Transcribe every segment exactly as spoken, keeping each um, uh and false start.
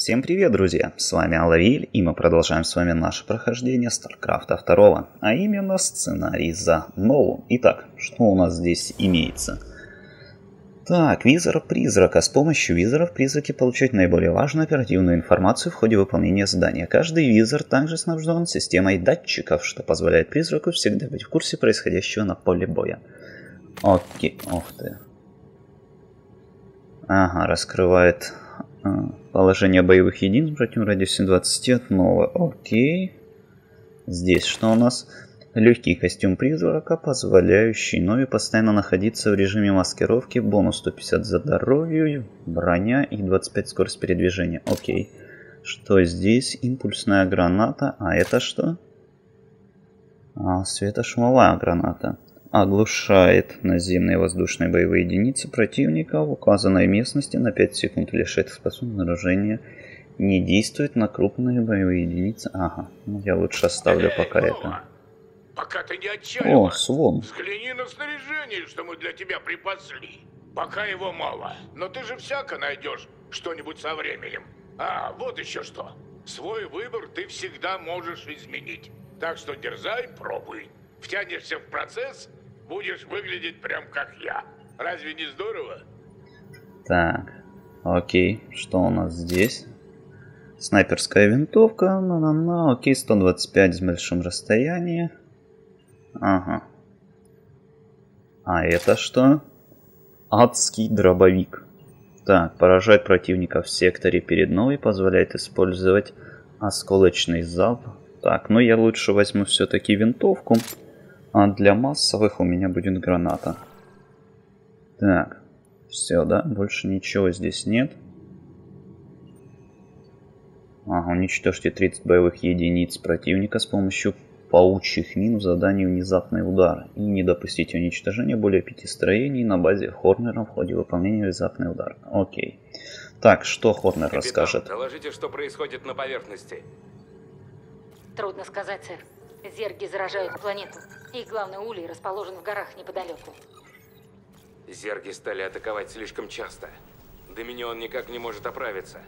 Всем привет, друзья! С вами Allariel, и мы продолжаем с вами наше прохождение StarCraft два, а именно сценарий за Нову. Итак, что у нас здесь имеется? Так, визор призрака. С помощью визоров призраки получают наиболее важную оперативную информацию в ходе выполнения задания. Каждый визор также снабжен системой датчиков, что позволяет призраку всегда быть в курсе происходящего на поле боя. Окей, ох ты. Ага, раскрывает... Положение боевых единиц в братьем радиусе двадцати от Новы. Окей. Здесь что у нас? Легкий костюм призрака, позволяющий Нове постоянно находиться в режиме маскировки. Бонус сто пятьдесят за здоровью, броня и двадцать пять скорость передвижения. Окей. Что здесь? Импульсная граната. А это что? А, светошумовая граната. Оглушает наземные воздушные боевые единицы противника в указанной местности на пять секунд, лишает способности вооружения, не действует на крупные боевые единицы. Ага, ну я лучше оставлю пока Эй, это. Пока ты не отчаян. О, Свон. Взгляни на снаряжение, что мы для тебя припасли. Пока его мало, но ты же всяко найдешь что-нибудь со временем. А, вот еще что. Свой выбор ты всегда можешь изменить. Так что дерзай, пробуй. Втянешься в процесс, будешь выглядеть прям как я. Разве не здорово? Так, окей. Что у нас здесь? Снайперская винтовка. На-на-на. Окей, сто двадцать пять с большим расстоянием. Ага. А это что? Адский дробовик. Так, поражает противника в секторе перед Новой. Позволяет использовать осколочный залп. Так, ну я лучше возьму все-таки винтовку. А для массовых у меня будет граната. Так, все, да? Больше ничего здесь нет. Ага, уничтожьте тридцать боевых единиц противника с помощью паучьих мин в задании «Внезапный удар». И не допустите уничтожения более пяти строений на базе Хорнера в ходе выполнения «Внезапный удар». Окей. Так, что Хорнер Капитан, расскажет? Доложите, что происходит на поверхности. Трудно сказать, сэр. Зерги заражают планету. Их главный улей расположен в горах неподалеку. Зерги стали атаковать слишком часто. Доминион никак не может оправиться.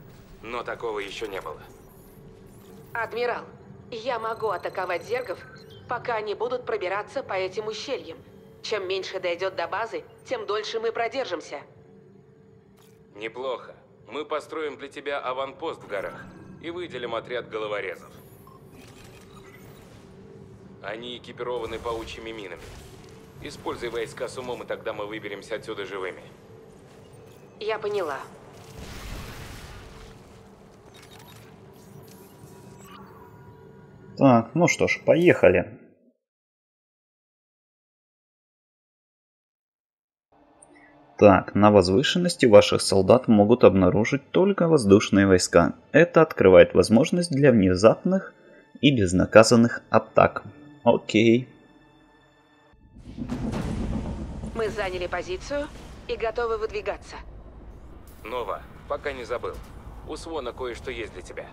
Но такого еще не было. Адмирал, я могу атаковать зергов, пока они будут пробираться по этим ущельям. Чем меньше дойдет до базы, тем дольше мы продержимся. Неплохо. Мы построим для тебя аванпост в горах и выделим отряд головорезов. Они экипированы паучьими минами. Используй войска с умом, и тогда мы выберемся отсюда живыми. Я поняла. Так, ну что ж, поехали. Так, на возвышенности ваших солдат могут обнаружить только воздушные войска. Это открывает возможность для внезапных и безнаказанных атак. Окей. Мы заняли позицию и готовы выдвигаться. Нова, пока не забыл. У Свона кое-что есть для тебя.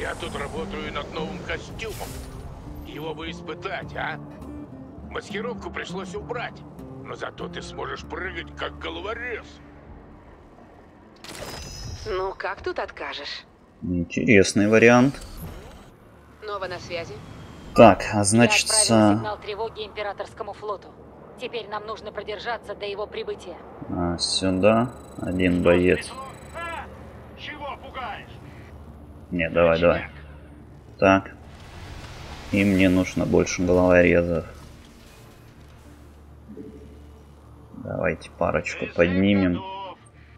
Я тут работаю над новым костюмом. Его бы испытать, а? Маскировку пришлось убрать, но зато ты сможешь прыгать как головорез. Ну, как тут откажешь? Интересный вариант. Нова на связи. Так, а значит... Я отправил сигнал тревоги императорскому флоту. Теперь нам нужно продержаться до его прибытия. А, сюда один боец. Чего пугаешь? Не, давай, давай. Так. И мне нужно больше головорезов. Давайте парочку поднимем.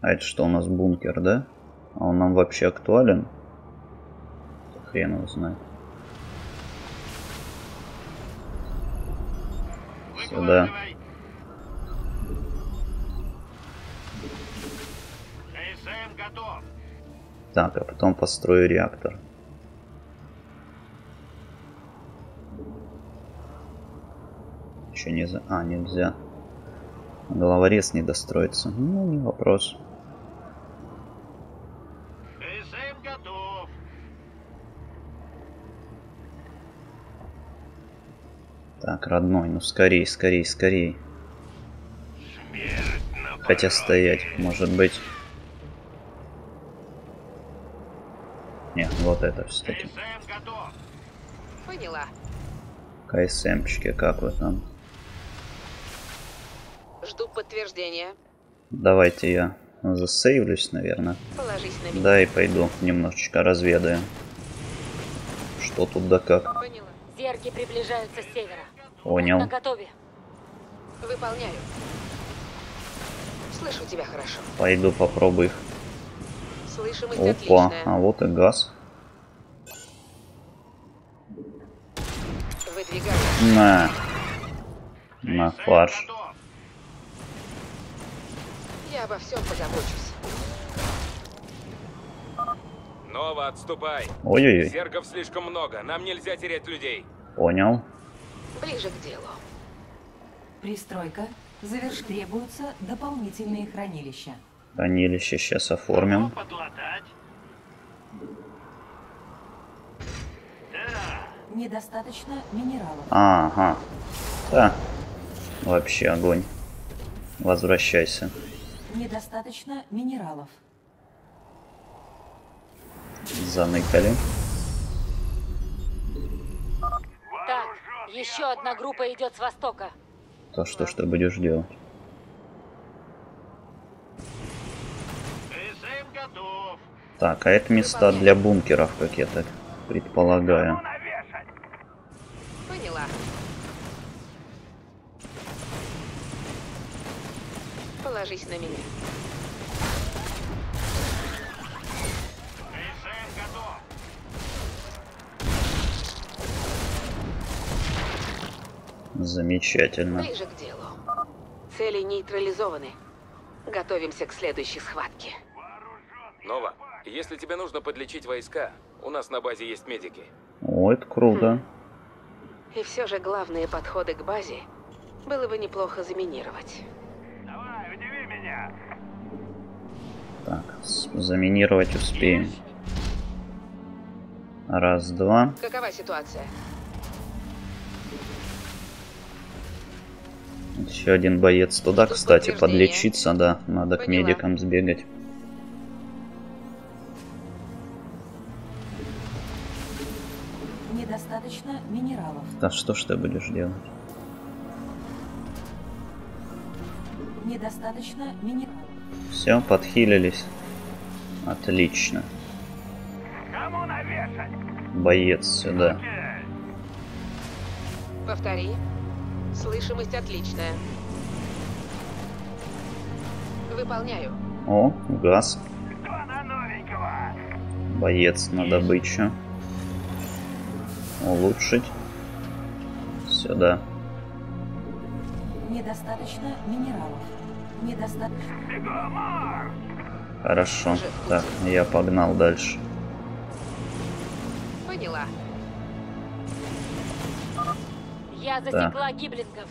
А это что у нас, бункер, да? А он нам вообще актуален? Хрен его знает. Сюда. Так, а потом построю реактор. Еще не за... А, нельзя. Головорез не достроится. Ну, не вопрос. Так, родной, ну скорей, скорей, скорей. Хотя стоять, может быть. вот это все-таки. Поняла. КСМчики, как вы там? Жду подтверждения. Давайте я засейвлюсь, наверное. Положись на меня. Да, и пойду немножечко разведаю. Что тут да как. Поняла. Зерги приближаются с севера. Понял. Наготове. Выполняю. Слышу тебя хорошо. Пойду попробую их. Слышимость Опа, отличная. А вот и газ. Выдвигаю. На. На фарш. Я обо всем позабочусь. Нова, отступай. Ой-ой-ой. Зергов слишком много. Нам нельзя терять людей. Понял. Ближе к делу. Пристройка. Заверш... Требуются дополнительные хранилища. Хранилище сейчас оформим. Недостаточно минералов. Ага. Да. Вообще огонь. Возвращайся. Недостаточно минералов. Заныкали. Так, еще одна группа идет с востока. То что ж ты будешь делать? Так, а это места для бункеров, как я так предполагаю. Поняла. Положись на меня. Замечательно. Ближе к делу. Цели нейтрализованы. Готовимся к следующей схватке. Нова, если тебе нужно подлечить войска, у нас на базе есть медики. О, это круто. Хм. И все же главные подходы к базе было бы неплохо заминировать. Давай, удиви меня. Так, заминировать успеем. Раз, два. Какова ситуация? Еще один боец туда, кстати, подлечиться, да, надо к медикам сбегать. Недостаточно минералов. Да что ж ты будешь делать? Недостаточно минералов. Все, подхилились. Отлично. Кому навешать? Боец сюда. Повтори. Слышимость отличная. Выполняю. О, газ. Кто на новенького? Боец на добычу. Улучшить. Сюда. Недостаточно минералов. Недостаточно. Хорошо. Так, я погнал дальше. Поняла. Я засекла гиблингов.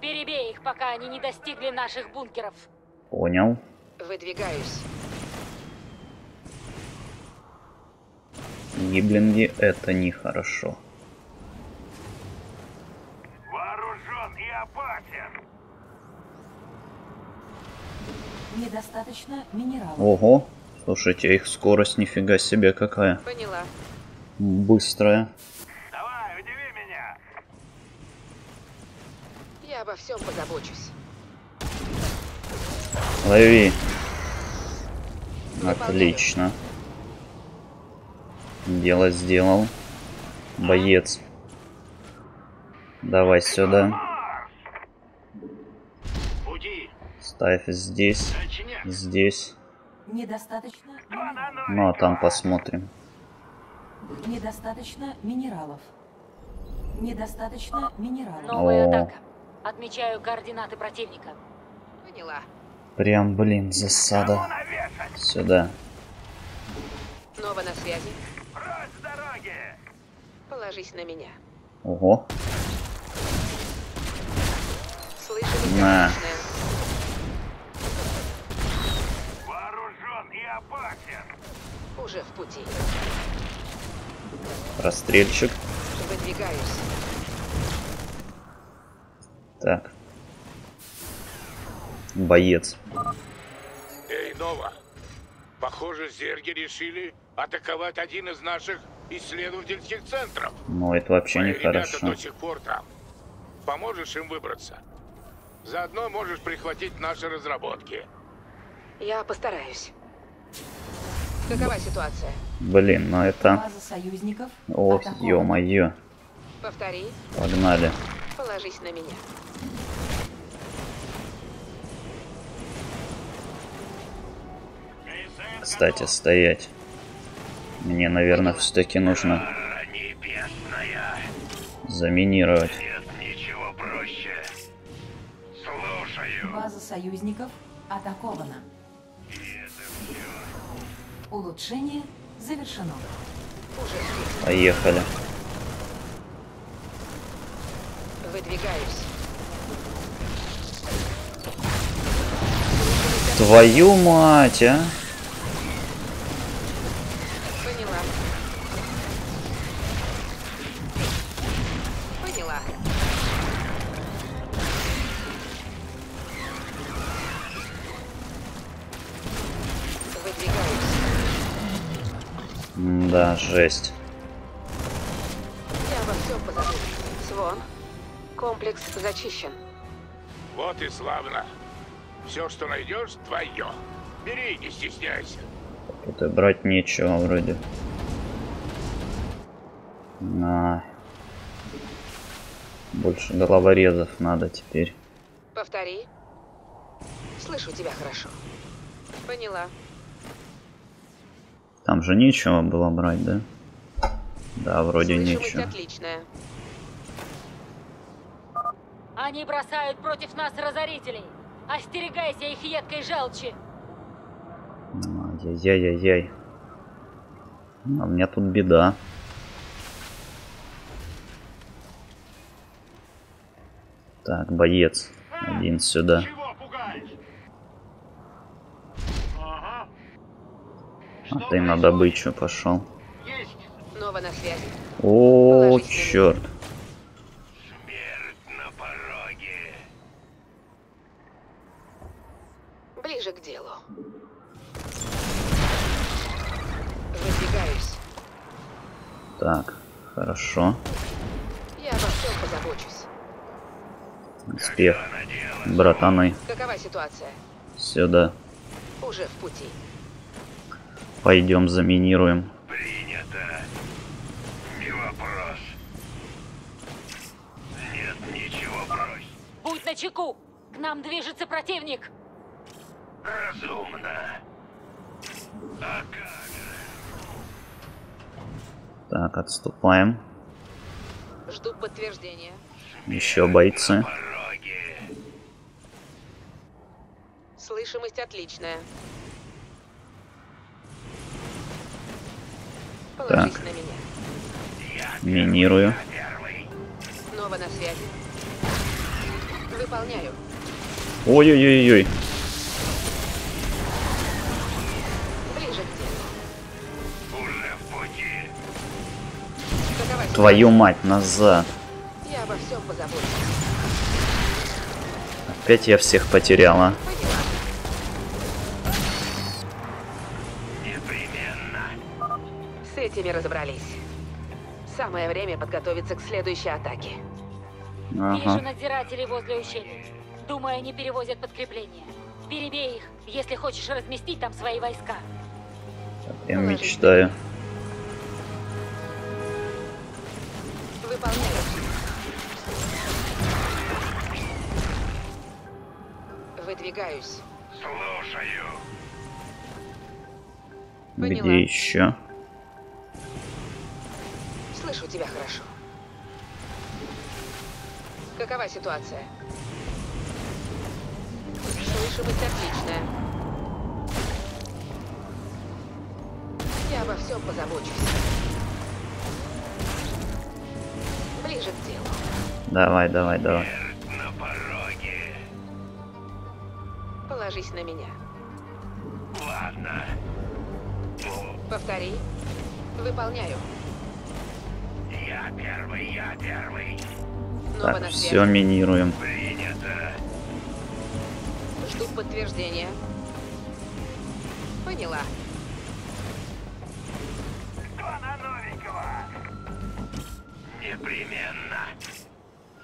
Перебей их, пока они не достигли наших бункеров. Понял. Выдвигаюсь. Гиблинги — это нехорошо. Вооружен и опасен. Недостаточно минералов. Ого. Слушайте, их скорость нифига себе какая. Поняла. Быстрая. Обо всем позабочусь. Лови. Отлично. Дело сделал. Боец. Давай сюда. Ставь здесь. Здесь. Недостаточно. Ну а там посмотрим. Недостаточно минералов. Недостаточно минералов. Новая атака. Отмечаю координаты противника. Поняла. Прям, блин, засада. Сюда. Нова на связи. Прочь с дороги. Положись на меня. Ого. Слышали? На. Вооружен и опасен. Уже в пути. Расстрельчик. Выдвигаюсь. Так. Боец. Эй, Нова. Похоже, зерги решили атаковать один из наших исследовательских центров. Ну, это вообще нехорошо. Ребята до сих пор там. Поможешь им выбраться? Заодно можешь прихватить наши разработки. Я постараюсь. Какова ситуация? Блин, ну это... База союзников. Ох, ё-моё. Повтори. Погнали. Положись на меня. Кстати, стоять. Мне, наверное, все-таки нужно заминировать. Нет, ничего проще. Слушаю. База союзников атакована. Улучшение завершено. Поехали. Выдвигаюсь. Твою мать, а! Поняла. Поняла. Выдвигаюсь. Да, жесть. Я во всем позабыл. Свон. Комплекс зачищен. Вот и славно. Все, что найдешь, твое. Бери, не стесняйся. Тут и брать нечего вроде. На. Больше головорезов надо теперь. Повтори. Слышу тебя хорошо. Поняла. Там же нечего было брать, да? Да, вроде нечего. Отличная. Они бросают против нас разорителей. Остерегайся их едкой жалчи. Ай-яй-яй-яй. А у меня тут беда. Так, боец. Один сюда. А ты на добычу пошел. О, черт. Ближе к делу. Выдвигаюсь. Так, хорошо. Я обо всем позабочусь. Успех, братаны. Какова ситуация? Сюда. Уже в пути. Пойдем заминируем. Принято. Не вопрос. Нет, ничего брось. Будь начеку. К нам движется противник. Разумно. А как? Так, отступаем. Жду подтверждения. Еще бойцы. Слышимость отличная. Положись так. На меня. Минирую. Нова на связи. Выполняю. Ой-ой-ой-ой. Твою мать, назад. Я обо всем позабочусь. Опять я всех потеряла. Непременно. С этими разобрались. Самое время подготовиться к следующей атаке. Ага. Вижу надзирателей возле ущелья. Думаю, они перевозят подкрепление. Перебей их, если хочешь разместить там свои войска. Я мечтаю. Выдвигаюсь. Слушаю. Поняла. Где еще? Слышу тебя хорошо. Какова ситуация? Слышимость отличная. Я обо всем позабочусь. Давай, давай, давай. Положись на меня. Ладно. Повтори. Выполняю. Я первый, я первый. Так, все минируем. Принято. Жду подтверждения. Поняла. Непременно.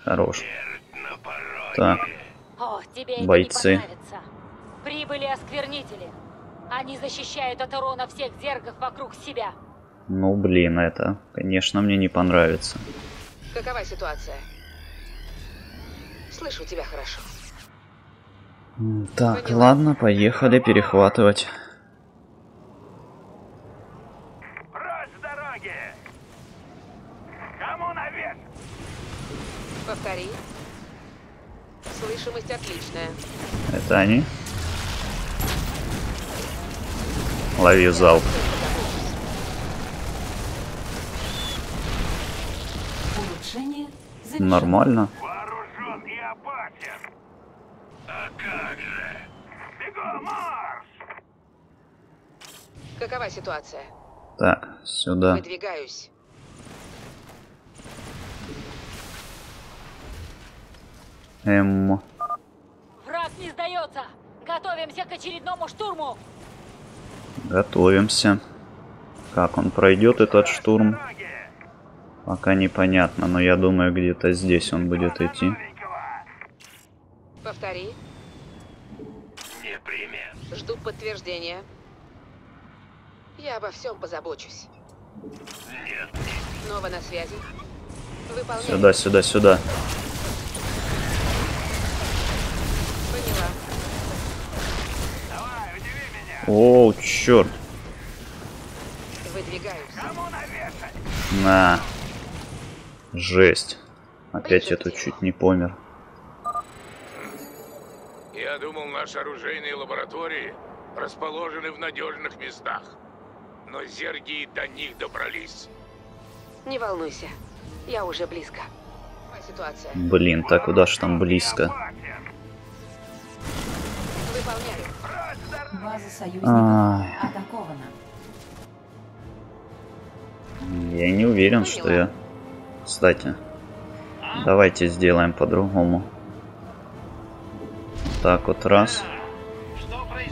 Хорош. Так. О, тебе бойцы. Это не прибыли осквернители. Они защищают от урона всех зергов вокруг себя. Ну блин, это, конечно, мне не понравится. Какова ситуация? Слышу тебя хорошо. Так, поняла. Ладно, поехали перехватывать. Прочь с дороги! Кому наверх? Повтори. Слышимость отличная. Это они? Лови залп. Нормально. Вооружен и опасен. А как же? Бегом, марш! Какова ситуация? Так, сюда. Выдвигаюсь. Эм. Враг не сдается. Готовимся к очередному штурму. Готовимся. Как он пройдет этот штурм? Пока непонятно, но я думаю, где-то здесь он будет идти. Повтори. Непременно. Жду подтверждения. Я обо всем позабочусь. Нет. Нова на связи. Выполняю. Сюда, сюда, сюда. Поняла. Давай, удиви меня. О, черт. Выдвигаюсь. На. Жесть. Опять я тут чуть не помер. Я думал, наши оружейные лаборатории расположены в надежных местах. Но зерги и до них добрались. Не волнуйся, я уже близко. Ситуация. Блин, так куда ж там близко? Выполняю. База союзников атакована. Я не уверен, что я... Кстати, давайте сделаем по-другому. Так вот раз.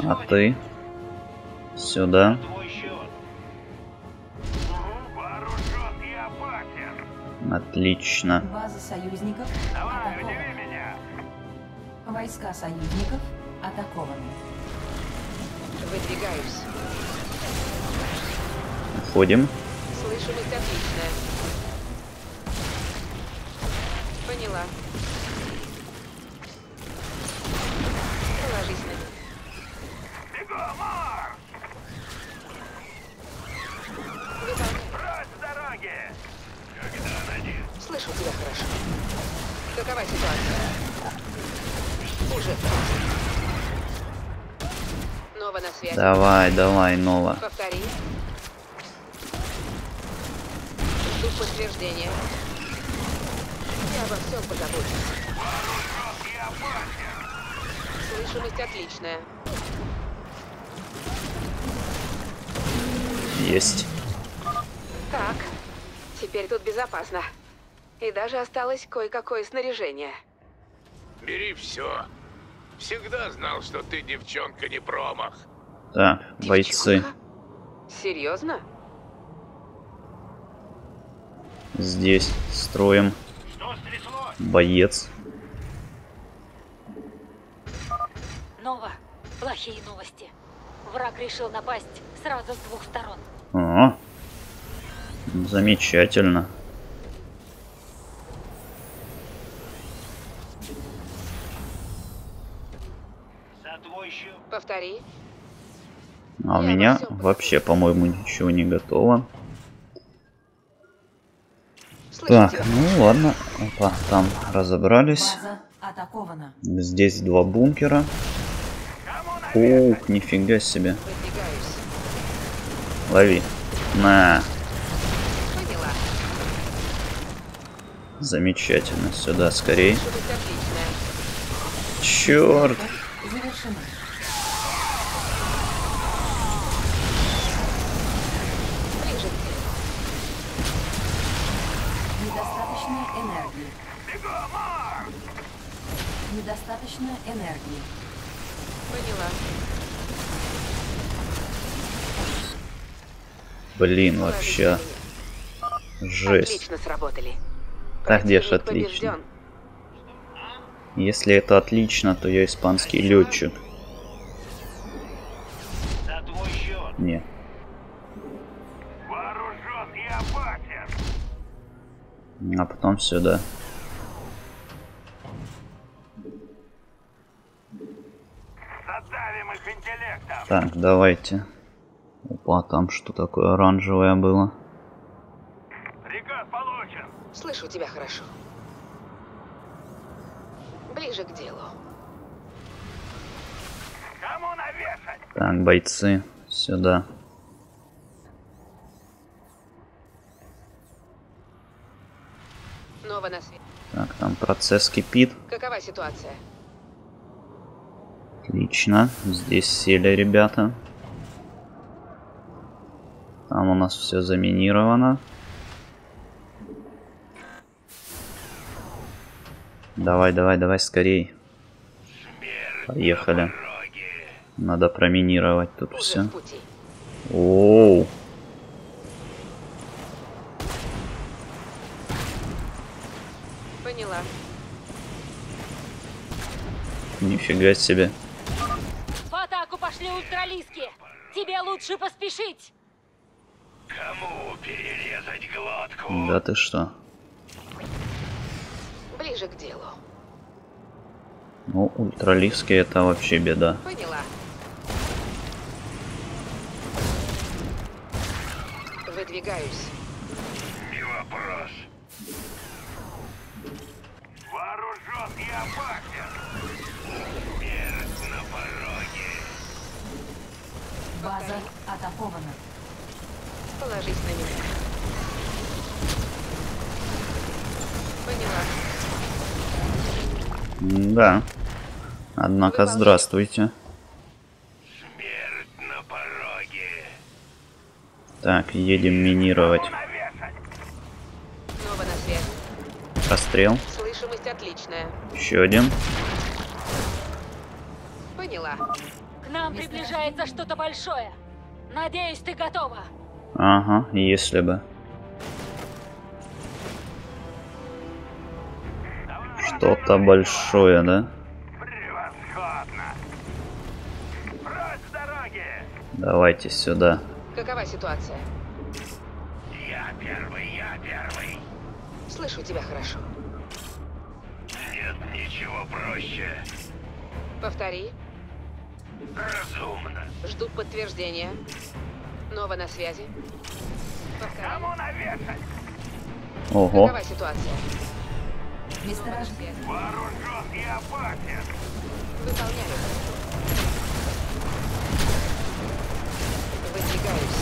А ты сюда. Отлично. База союзников атакована. Войска союзников атакованы. Выдвигаюсь. Уходим. Слышимость отличная. Поняла. Положись на меня. Бегом, марш! Прочь с дороги! Когда они... Слышу тебя хорошо. Какова ситуация? Уже. Нова на связи. Давай, давай, Нова. Повтори. Жду подтверждения. Я обо всем позабочусь. Слышимость отличная. Есть. Так, теперь тут безопасно. И даже осталось кое-какое снаряжение. Бери все. Всегда знал, что ты, девчонка, не промах. Да, бойцы. Девчонка? Серьезно? Здесь строим. Боец. Нова, плохие новости. Враг решил напасть сразу с двух сторон. О, замечательно. Повтори. А у Я меня вообще, по-моему, ничего не готово. Так, ну ладно, опа, там разобрались. Здесь два бункера. Ух, нифига себе. Лови. На. Замечательно, сюда скорей. Черт. Недостаточно энергии. Поняла. Блин, вообще. Жесть. Отлично сработали. Кардеш, отлично. Если это отлично, то я испанский летчик. Не. А потом сюда. Так, давайте. Опа, там что такое оранжевое было? Приказ получен. Слышу тебя хорошо. Ближе к делу. Кому навешать? Так, бойцы, сюда. Нова на свет. Так, там процесс кипит. Какова ситуация? Отлично, здесь сели ребята. Там у нас все заминировано. Давай, давай, давай, скорей. Поехали. Надо проминировать тут все. Оу. Поняла. Нифига себе. В атаку пошли ультралиски. Тебе лучше поспешить. Кому перерезать глотку? Да ты что? Ближе к делу. Ну, ультралиски это вообще беда. Поняла. Выдвигаюсь. Не вопрос. Вооружен и опасен. Смерть на пороге. База атакована. Положись на меня. Поняла. Да. Однако, здравствуйте. Смерть на пороге. Так, едем минировать. Нова на свет. Расстрел. Слышимость отличная. Еще один. Поняла. К нам приближается что-то большое. Надеюсь, ты готова. Ага, если бы. Что-то большое, да? Давайте сюда. Какова ситуация? Я первый, я первый. Слышу тебя хорошо. Нет ничего проще. Повтори. Разумно. Жду подтверждения. Нова на связи. Кому навешать? Ого. Какова ситуация? Месторождение. Вооружен и опасен. Выполняю. Выдвигаюсь.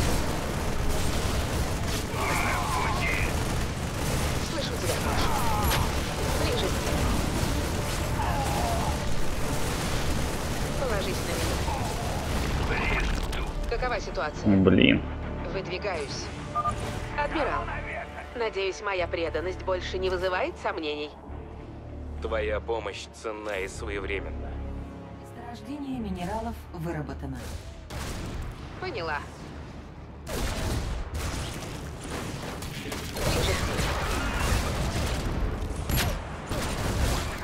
Слышу тебя, Паша. Ближе. Положись на меня. Блин. Какова ситуация? Блин. Выдвигаюсь. Адмирал, надеюсь, моя преданность больше не вызывает сомнений. Твоя помощь ценна и своевременна. Месторождение минералов выработано. Поняла.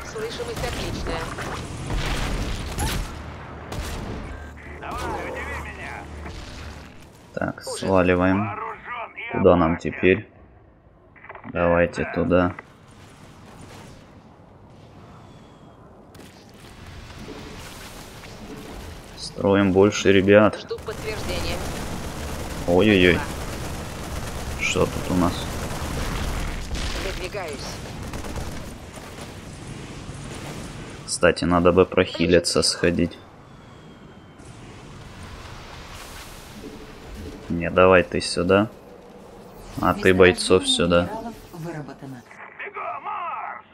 Слышимость отличная. Давай, удиви меня. Так, сваливаем. Куда нам теперь? Давайте туда. Строим больше ребят. Ой-ой-ой. Что тут у нас? Кстати, надо бы прохилиться, сходить. Не, давай ты сюда. А ты бойцов сюда.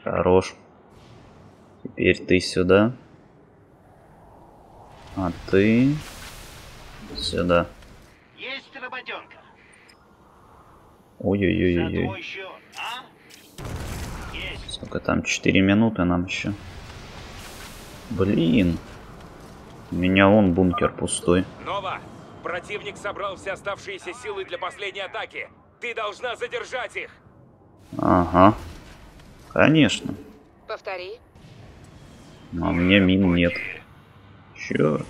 Хорош. Теперь ты сюда. А ты сюда. Ой-ой-ой-ой. Сколько там? четыре минуты нам еще. Блин. У меня вон бункер пустой. Нова! Противник собрал все оставшиеся силы для последней атаки. Ты должна задержать их. Ага. Конечно. Повтори. А у меня мин нет. Черт.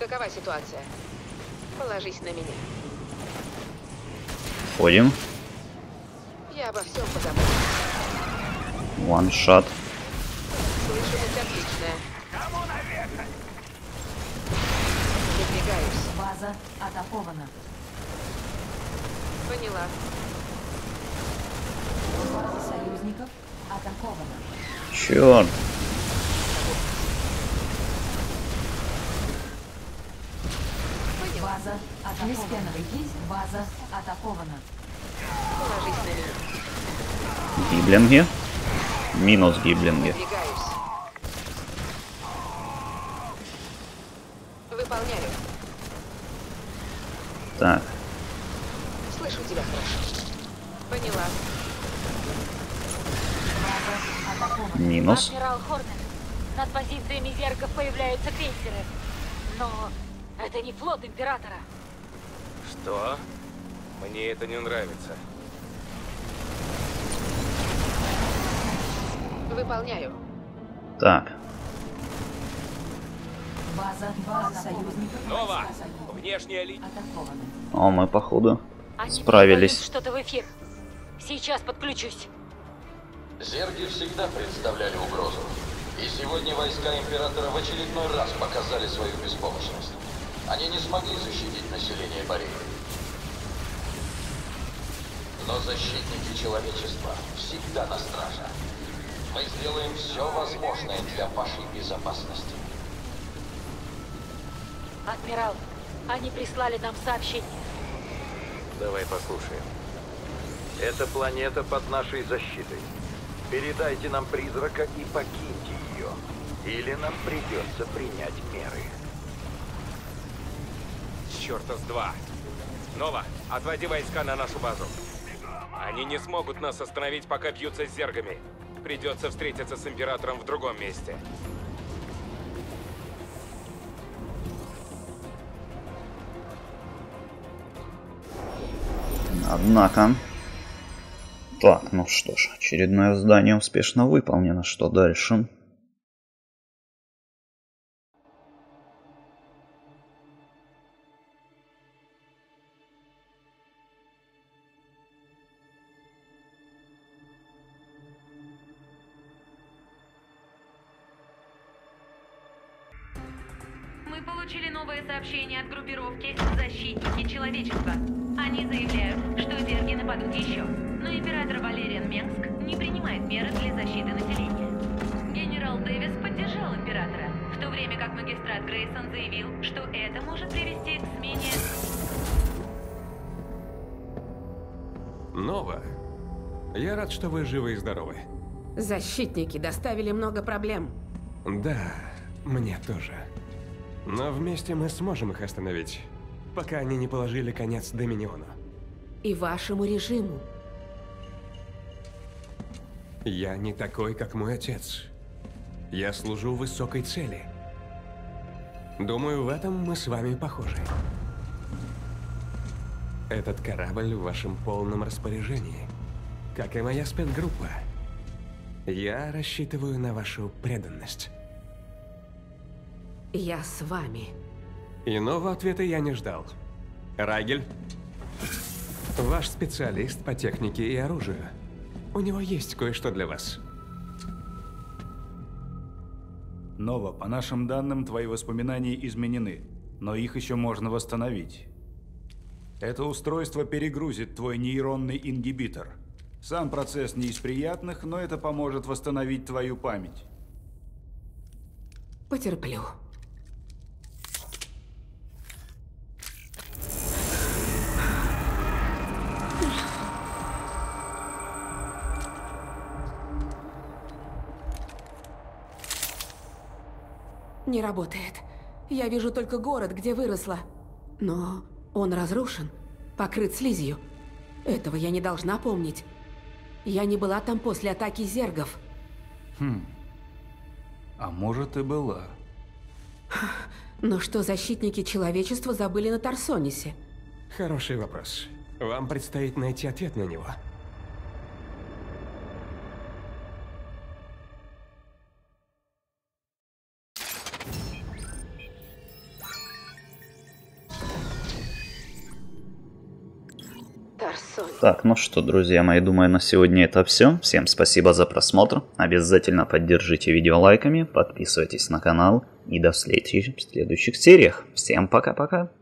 Какова ситуация? Положись на меня. Входим. Я обо всем подумаю. Ваншот. Слышимость отличная. Кому наверх? Выдвигаюсь. База атакована. Поняла. База союзников атакована. Черт. База атакована. База атакована. Положись на меня. Гиблинги. Минус гиблинги. Выполняю. Так. Слышу тебя хорошо. Поняла. База атакована. Минус. Адмирал Хорнер. Над позициями зерков появляются крейсеры. Но... это не флот Императора. Что? Мне это не нравится. Выполняю. Так. База, база союзников. Нова! Внешняя линия. О, мы, походу, они справились. Что-то в эфир. Сейчас подключусь. Зерги всегда представляли угрозу. И сегодня войска Императора в очередной раз показали свою беспомощность. Они не смогли защитить население Бореи. Но защитники человечества всегда на страже. Мы сделаем все возможное для вашей безопасности. Адмирал, они прислали нам сообщение. Давай послушаем. Эта планета под нашей защитой. Передайте нам призрака и покиньте ее. Или нам придется принять меры. Черта с два. Нова, отводи войска на нашу базу. Они не смогут нас остановить, пока бьются с зергами. Придется встретиться с Императором в другом месте. Однако... Так, ну что ж, очередное задание успешно выполнено. Что дальше? Получили новое сообщение от группировки «Защитники человечества». Они заявляют, что зерги нападут еще, но император Валериан Менгск не принимает меры для защиты населения. Генерал Дэвис поддержал императора, в то время как магистрат Грейсон заявил, что это может привести к смене... Нова, я рад, что вы живы и здоровы. Защитники доставили много проблем. Да, мне тоже. Но вместе мы сможем их остановить, пока они не положили конец Доминиону. И вашему режиму. Я не такой, как мой отец. Я служу высокой цели. Думаю, в этом мы с вами похожи. Этот корабль в вашем полном распоряжении, как и моя спецгруппа. Я рассчитываю на вашу преданность. Я с вами. Иного ответа я не ждал. Райгель, ваш специалист по технике и оружию. У него есть кое-что для вас. Нова, по нашим данным, твои воспоминания изменены, но их еще можно восстановить. Это устройство перегрузит твой нейронный ингибитор. Сам процесс не из приятных, но это поможет восстановить твою память. Потерплю. Не работает. Я вижу только город, где выросла. Но он разрушен, покрыт слизью. Этого я не должна помнить. Я не была там после атаки зергов. Хм. А может, и была. Но что защитники человечества забыли на Тарсонисе? Хороший вопрос. Вам предстоит найти ответ на него. Так, ну что, друзья мои, думаю, на сегодня это все. Всем спасибо за просмотр. Обязательно поддержите видео лайками, подписывайтесь на канал. И до встречи в следующих сериях. Всем пока-пока.